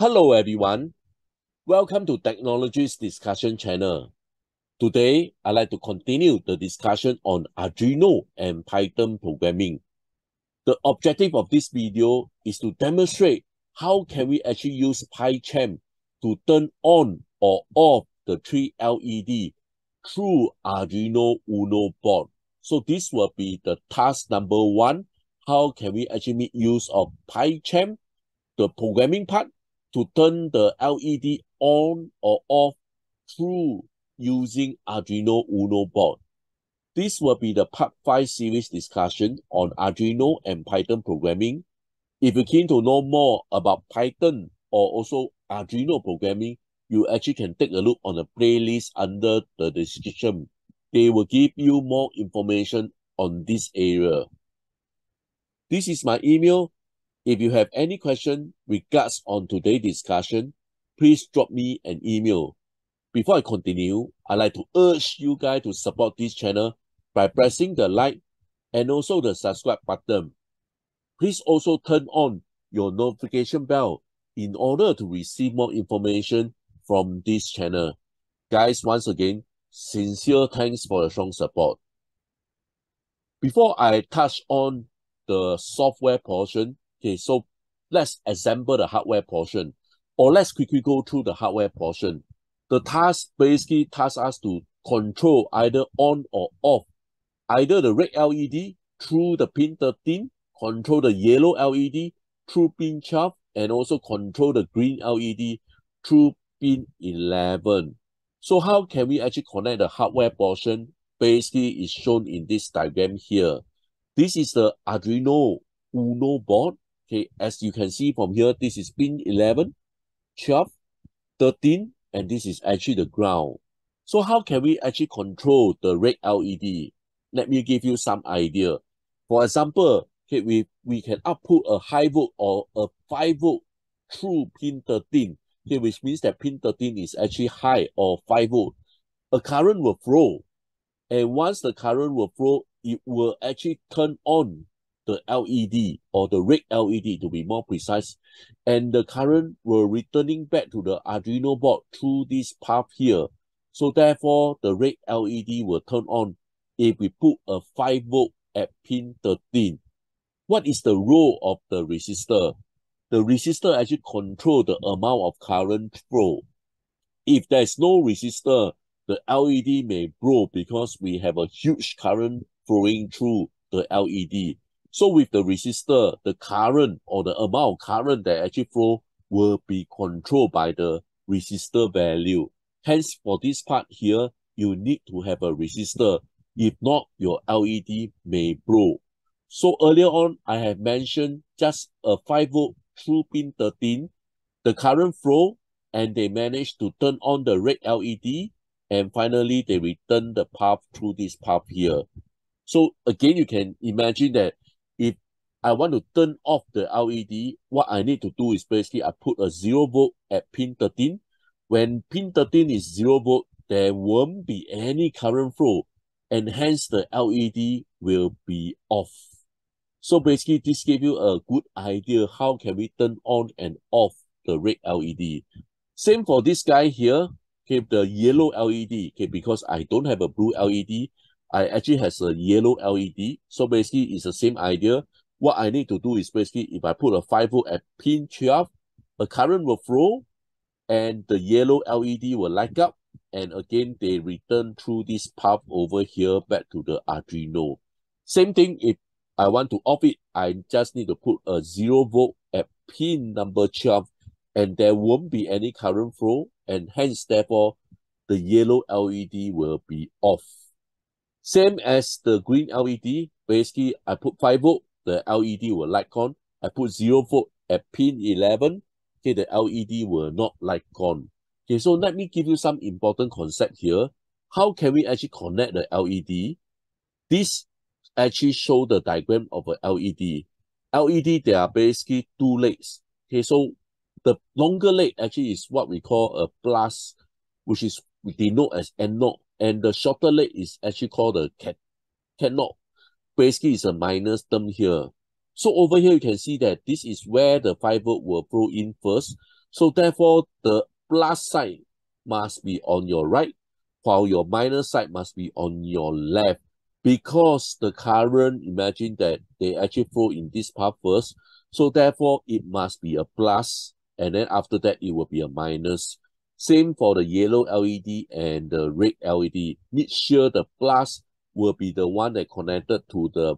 Hello everyone, welcome to Technologies Discussion channel. Today, I'd like to continue the discussion on Arduino and Python programming. The objective of this video is to demonstrate how can we actually use PyCharm to turn on or off the 3 LED through Arduino Uno board. So this will be the task number 1, how can we actually make use of PyCharm, the programming part, to turn the LED on or off through using Arduino Uno board. This will be the part 5 series discussion on Arduino and Python programming. If you're keen to know more about Python or also Arduino programming, you actually can take a look on the playlist under the description. They will give you more information on this area. This is my email. If you have any question regards on today's discussion, please drop me an email. Before I continue, I'd like to urge you guys to support this channel by pressing the like and also the subscribe button. Please also turn on your notification bell in order to receive more information from this channel. Guys, once again, sincere thanks for your strong support. Before I touch on the software portion, okay, so let's assemble the hardware portion, or let's quickly go through the hardware portion. The task basically tasks us to control either on or off, either the red LED through the pin 13, control the yellow LED through pin 12, and also control the green LED through pin 11. So how can we actually connect the hardware portion? Basically, is shown in this diagram here. This is the Arduino Uno board. Okay, as you can see from here, this is pin 11, 12, 13, and this is actually the ground. So how can we actually control the red LED? Let me give you some idea. For example, okay, we can output a high volt or a 5 volt through pin 13, okay, which means that pin 13 is actually high or 5 volt. A current will flow, and once the current will flow, it will actually turn on the LED, or the red LED to be more precise, and the current were returning back to the Arduino board through this path here. So therefore, the red LED will turn on if we put a 5 volt at pin 13. What is the role of the resistor? The resistor actually controls the amount of current flow. If there is no resistor, the LED may blow because we have a huge current flowing through the LED. So with the resistor, the current or the amount of current that actually flow will be controlled by the resistor value. Hence, for this part here, you need to have a resistor. If not, your LED may blow. So earlier on, I have mentioned just a 5 volt through pin 13, the current flow, and they managed to turn on the red LED, and finally they return the path through this path here. So again, you can imagine that if I want to turn off the LED, what I need to do is basically I put a 0 volt at pin 13. When pin 13 is 0 volt, there won't be any current flow, and hence the LED will be off. So basically, this gives you a good idea how can we turn on and off the red LED. Same for this guy here, okay, the yellow LED, okay, because I don't have a blue LED, I actually has a yellow LED. So basically, it's the same idea. What I need to do is basically, if I put a 5 volt at pin 12, a current will flow, and the yellow LED will light up, and again, they return through this path over here back to the Arduino. Same thing, if I want to off it, I just need to put a 0 volt at pin number 12, and there won't be any current flow, and hence, therefore, the yellow LED will be off. Same as the green LED, basically I put 5 volt, the LED will light on. I put 0 volt at pin 11, okay, the LED will not light on. Okay, so let me give you some important concept here. How can we actually connect the LED? This actually shows the diagram of an LED. LED, there are basically two legs. Okay, so the longer leg actually is what we call a plus, which is we denote as anode. And the shorter leg is actually called the cathode. Basically, it's a minus term here. So over here, you can see that this is where the 5 volt will flow in first. So therefore, the plus side must be on your right, while your minus side must be on your left, because the current, imagine that they actually flow in this path first. So therefore, it must be a plus, and then after that, it will be a minus. Same for the yellow LED and the red LED. Make sure the plus will be the one that connected to the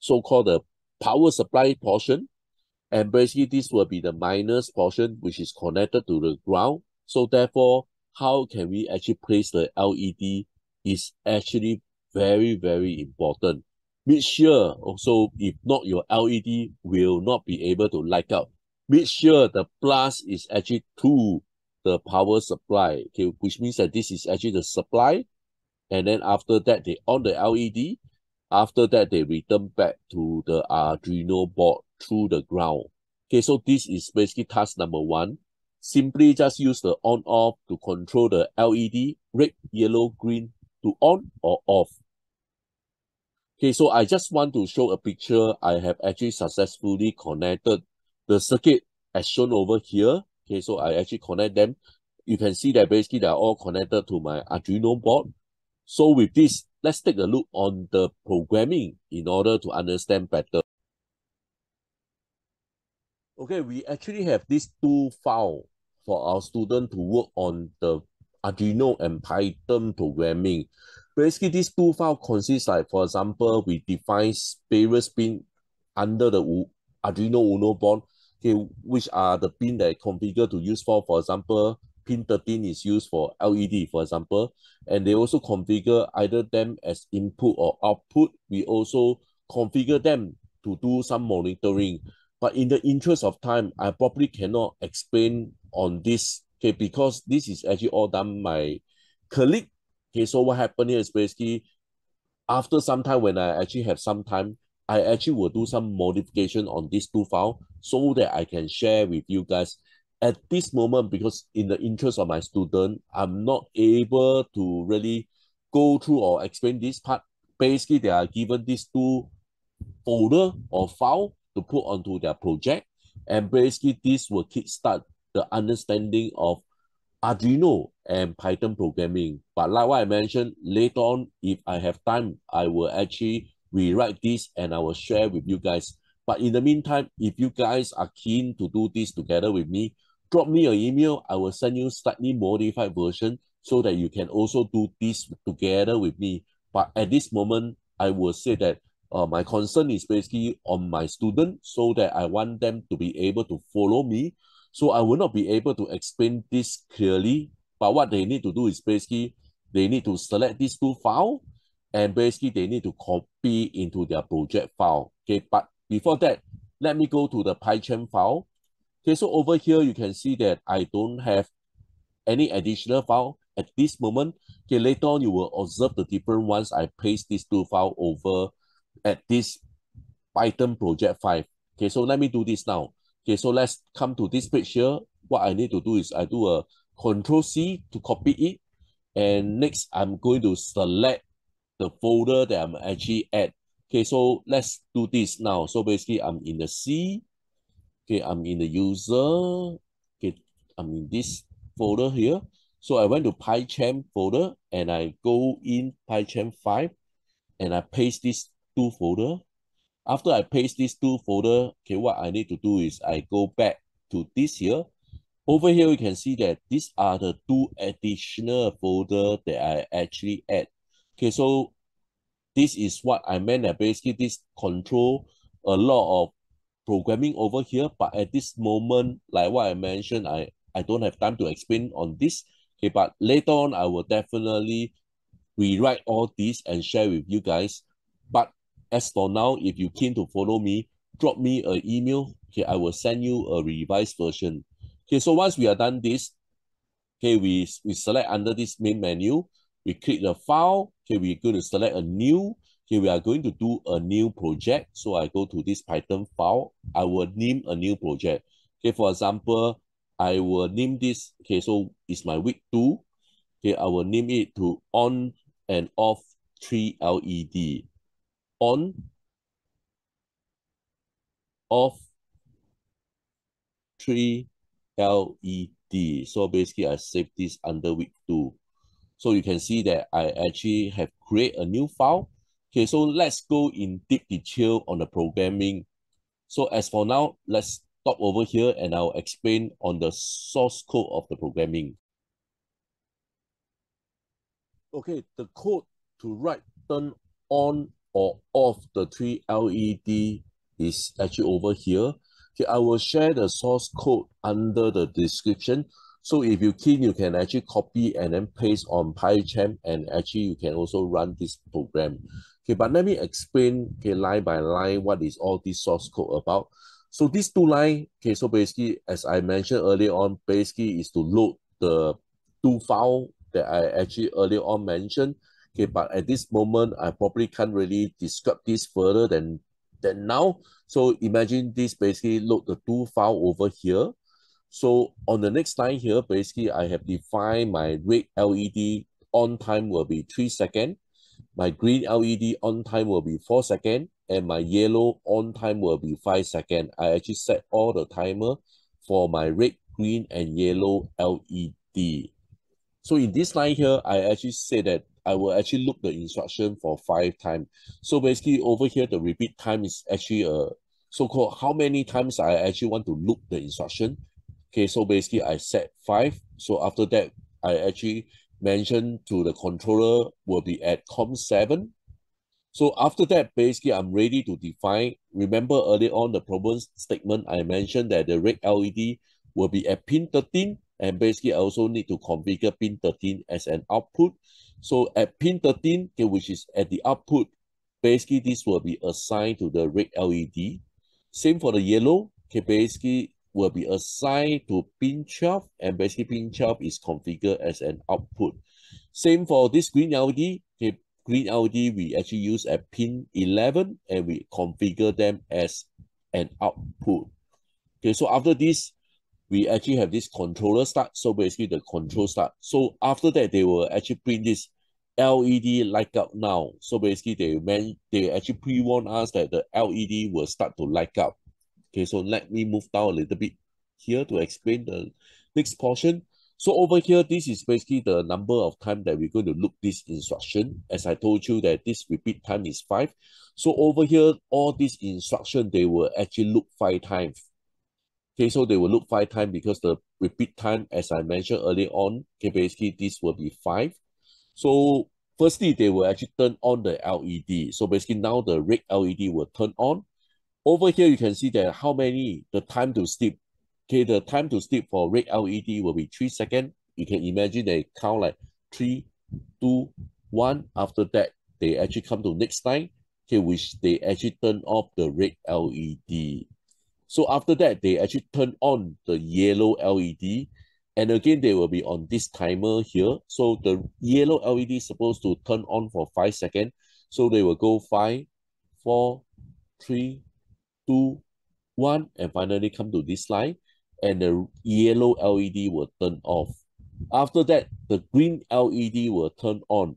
so-called the power supply portion. And basically, this will be the minus portion, which is connected to the ground. So therefore, how can we actually place the LED is actually very, very important. Make sure also, if not, your LED will not be able to light up. Make sure the plus is actually to the power supply, okay, which means that this is actually the supply. And then after that, they on the LED. After that, they return back to the Arduino board through the ground. Okay, so this is basically task number one. Simply just use the on-off to control the LED, red, yellow, green, to on or off. Okay, so I just want to show a picture. I have actually successfully connected the circuit as shown over here. Okay, so I actually connect them. You can see that basically they are all connected to my Arduino board. So with this, let's take a look on the programming in order to understand better. Okay, we actually have these two files for our student to work on the Arduino and Python programming. Basically, these two files consist like, for example, we define various pins under the Arduino Uno board, okay, which are the pins that configured to use for example, pin 13 is used for LED, for example, and they also configure either them as input or output. We also configure them to do some monitoring. But in the interest of time, I probably cannot explain on this, okay, because this is actually all done by my colleague. Okay, so what happened here is basically, after some time, when I actually have some time, I actually will do some modification on these two files so that I can share with you guys. At this moment, because in the interest of my student, I'm not able to really go through or explain this part. Basically, they are given these two folder or file to put onto their project. And basically, this will kickstart the understanding of Arduino and Python programming. But like what I mentioned, later on, if I have time, I will actually rewrite this and I will share with you guys. But in the meantime, if you guys are keen to do this together with me, drop me an email. I will send you slightly modified version so that you can also do this together with me. But at this moment, I will say that my concern is basically on my student, so that I want them to be able to follow me. So I will not be able to explain this clearly. But what they need to do is basically, they need to select these two files, and basically they need to copy into their project file. Okay, but before that, let me go to the PyCharm file. Okay, so over here, you can see that I don't have any additional file at this moment. Okay, later on, you will observe the different ones. I paste these two files over at this Python project 5. Okay, so let me do this now. Okay, so let's come to this page here. What I need to do is I do a Control C to copy it. And next, I'm going to select the folder that I'm actually at. Okay, so let's do this now. So basically, I'm in the C. Okay, I'm in the user. Okay, I'm in this folder here. So I went to PyCharm folder, and I go in PyCharm 5, and I paste these two folder. After I paste these two folder, okay, what I need to do is I go back to this here. Over here, you can see that these are the two additional folder that I actually add. Okay, so this is what I meant, that basically this control a lot of programming over here. But at this moment, like what I mentioned, I don't have time to explain on this. Okay, but later on, I will definitely rewrite all this and share with you guys. But as for now, if you keen to follow me, drop me an email. Okay, I will send you a revised version. Okay, so once we are done this, okay, we select under this main menu. We click the file. Okay, we're going to select a new. Okay, we are going to do a new project. So I go to this Python file. I will name a new project. Okay, for example, I will name this. Okay, so it's my week 2. Okay, I will name it to on and off 3 LED. On, off, 3 LED. So basically I save this under week 2. So you can see that I actually have created a new file. Okay, so let's go in deep detail on the programming. So as for now, let's stop over here and I'll explain on the source code of the programming. Okay, the code to write turn on or off the 3 LED is actually over here. Okay, I will share the source code under the description. So if you keen, you can actually copy and then paste on PyCharm, and actually you can also run this program. Okay, but let me explain, okay, line by line, what is all this source code about. So these two lines, okay, so basically, as I mentioned earlier on, basically is to load the two files that I actually earlier on mentioned. Okay, but at this moment, I probably can't really describe this further than now. So imagine this basically load the two files over here. So on the next line here, basically I have defined my red LED on time will be 3 seconds. My green LED on time will be 4 seconds. And my yellow on time will be 5 seconds. I actually set all the timer for my red, green, and yellow LED. So in this line here, I actually say that I will actually loop the instruction for 5 times. So basically over here, the repeat time is actually a so-called how many times I actually want to loop the instruction. Okay, so basically I set 5. So after that, I actually mentioned to the controller will be at COM7. So after that, basically I'm ready to define. Remember earlier on the problem statement, I mentioned that the red LED will be at pin 13. And basically I also need to configure pin 13 as an output. So at pin 13, okay, which is at the output, basically this will be assigned to the red LED. Same for the yellow, okay, basically will be assigned to pin 12, and basically pin 12 is configured as an output. Same for this green LED, okay, green LED we actually use at pin 11 and we configure them as an output. Okay, so after this, we actually have this controller start, so basically the control start. So after that, they will actually print this LED light up now. So basically they actually pre-warn us that the LED will start to light up. Okay, so let me move down a little bit here to explain the next portion. So over here, this is basically the number of time that we're going to loop this instruction. As I told you that this repeat time is 5. So over here, all these instructions, they will actually loop 5 times. Okay, so they will loop 5 times because the repeat time, as I mentioned earlier on, okay, basically this will be 5. So firstly, they will actually turn on the LED. So basically now the red LED will turn on. Over here, you can see that how many, the time to sleep. Okay, the time to sleep for red LED will be 3 seconds. You can imagine they count like 3, 2, 1. After that, they actually come to next line, okay, which they actually turn off the red LED. So after that, they actually turn on the yellow LED. And again, they will be on this timer here. So the yellow LED is supposed to turn on for 5 seconds. So they will go 5, 4, 3, 2, 1, and finally come to this line, and the yellow LED will turn off. After that, the green LED will turn on.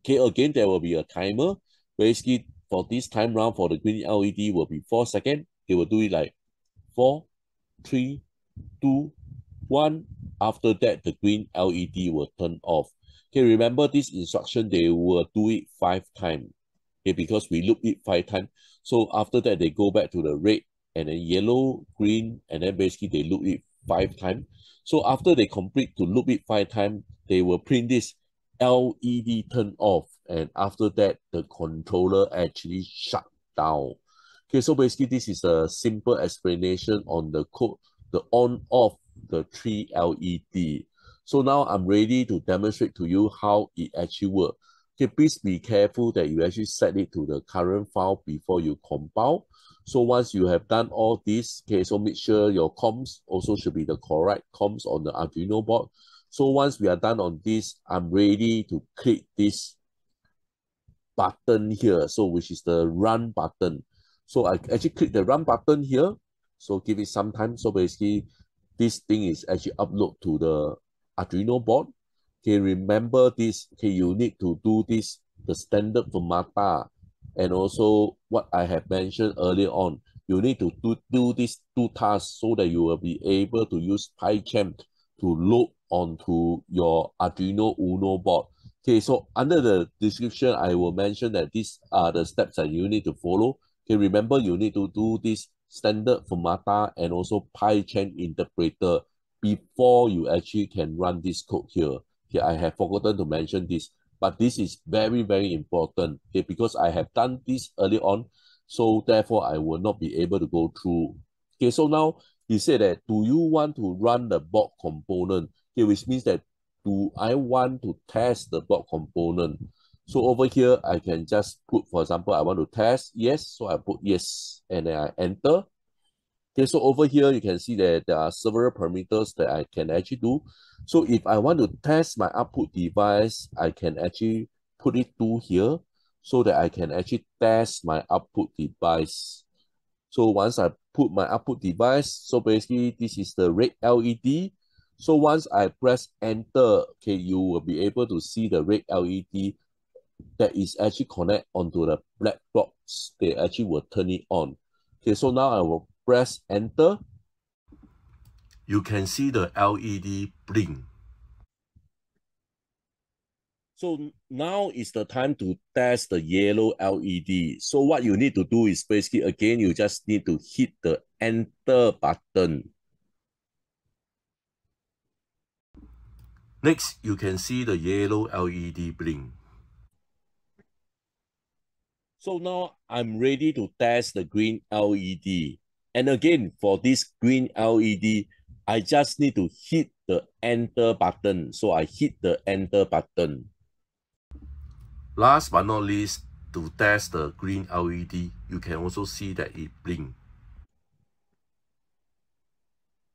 Okay, again, there will be a timer. Basically, for this time round, for the green LED will be 4 seconds. They will do it like 4, 3, 2, 1. After that, the green LED will turn off. Okay, remember this instruction, they will do it 5 times. Okay, because we loop it 5 times. So after that, they go back to the red and then yellow, green, and then basically they loop it 5 times. So after they complete to loop it 5 times, they will print this LED turn off. And after that, the controller actually shut down. Okay, so basically this is a simple explanation on the code, the on off the 3 LED. So now I'm ready to demonstrate to you how it actually works. Okay, please be careful that you actually set it to the current file before you compile. So once you have done all this, okay, so make sure your comms also should be the correct comms on the Arduino board. So once we are done on this, I'm ready to click this button here, so which is the run button. So I actually click the run button here. So give it some time. So basically this thing is actually uploaded to the Arduino board. Okay, remember this, okay, you need to do this, the standard fermata, and also what I have mentioned earlier on. you need to do these two tasks so that you will be able to use PyCharm to load onto your Arduino Uno board. Okay, so under the description, I will mention that these are the steps that you need to follow. Okay, remember you need to do this standard fermata and also PyCharm interpreter before you actually can run this code here. Okay, I have forgotten to mention this, but this is very, very important. Okay, because I have done this early on, so therefore I will not be able to go through. Okay, so now he said that, do you want to run the board component? Okay, which means that, do I want to test the board component? So over here, I can just put, for example, I want to test yes. So I put yes, and then I enter. Okay, so over here, you can see that there are several parameters that I can actually do. So if I want to test my output device, I can actually put it to here so that I can actually test my output device. So once I put my output device, so basically this is the red LED. So once I press enter, okay, you will be able to see the red LED that is actually connected onto the black box. They actually will turn it on. Okay, so now I will press enter. You can see the LED blink. So now is the time to test the yellow LED. So what you need to do is basically, again, you just need to hit the enter button. Next, you can see the yellow LED blink. So now I'm ready to test the green LED. And again, for this green LED, I just need to hit the enter button. So I hit the enter button. Last but not least, to test the green LED, you can also see that it blinks.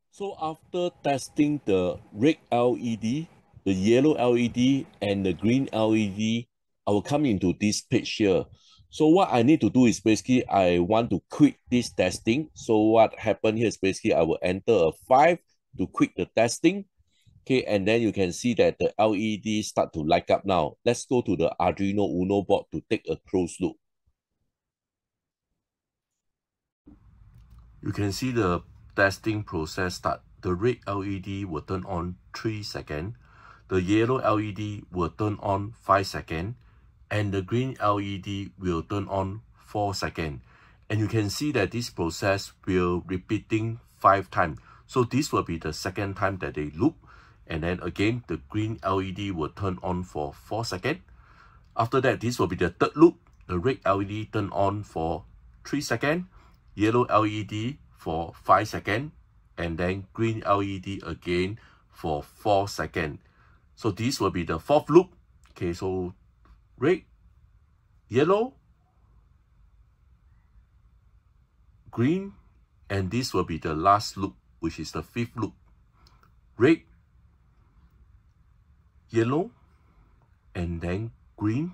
So after testing the red LED, the yellow LED, and the green LED, I will come into this page here. So what I need to do is basically I want to quit this testing. So what happened here is basically I will enter a 5 to quit the testing. Okay, and then you can see that the LED start to light up now. Let's go to the Arduino Uno board to take a close look. You can see the testing process start. The red LED will turn on 3 seconds. The yellow LED will turn on 5 seconds. And the green LED will turn on 4 seconds. And you can see that this process will repeating 5 times. So this will be the second time that they loop. And then again, the green LED will turn on for 4 seconds. After that, this will be the third loop. The red LED turn on for 3 seconds. Yellow LED for 5 seconds. And then green LED again for 4 seconds. So this will be the fourth loop. Okay, so red, yellow, green, and this will be the last loop, which is the fifth loop. Red, yellow, and then green.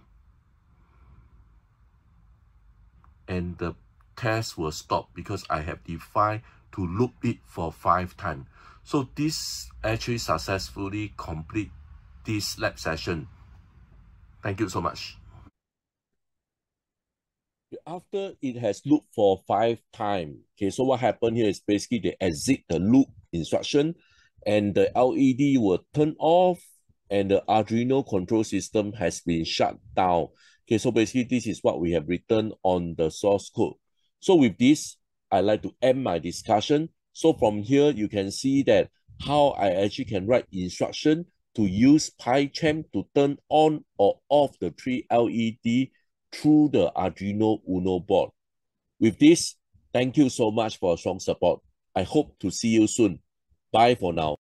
And the test will stop because I have defined to loop it for 5 times. So this actually successfully completes this lab session. Thank you so much. After it has looped for 5 times, okay, so what happened here is basically they exit the loop instruction and the LED will turn off and the Arduino control system has been shut down. Okay, so basically this is what we have written on the source code. So with this, I'd like to end my discussion. So from here, you can see that how I actually can write instruction to use PyCharm to turn on or off the 3 LED through the Arduino Uno board. With this, thank you so much for your strong support. I hope to see you soon. Bye for now.